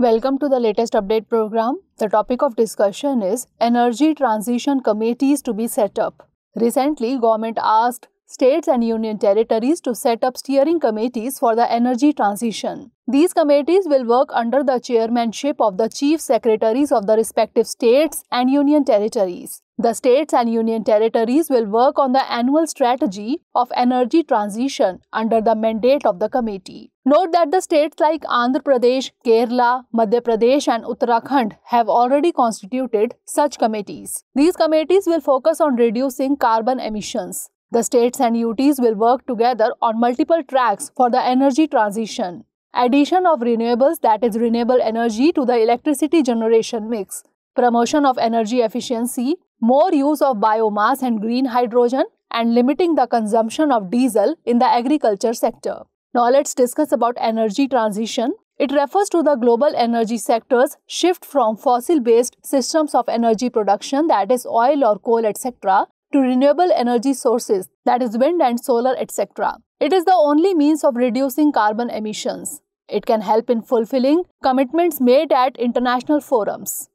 Welcome to the latest update program. The topic of discussion is Energy Transition Committees to be set up. Recently, government asked states and union territories to set up steering committees for the energy transition. These committees will work under the chairmanship of the chief secretaries of the respective states and union territories. The states and union territories will work on the annual strategy of energy transition under the mandate of the committee. Note that the states like Andhra Pradesh, Kerala, Madhya Pradesh and Uttarakhand have already constituted such committees. These committees will focus on reducing carbon emissions. The states and UTs will work together on multiple tracks for the energy transition. Addition of renewables, that is renewable energy, to the electricity generation mix. Promotion of energy efficiency, more use of biomass and green hydrogen, and limiting the consumption of diesel in the agriculture sector. Now let's discuss about energy transition. It refers to the global energy sector's shift from fossil-based systems of energy production, that is oil or coal, etc., to renewable energy sources, that is wind and solar, etc. It is the only means of reducing carbon emissions. It can help in fulfilling commitments made at international forums.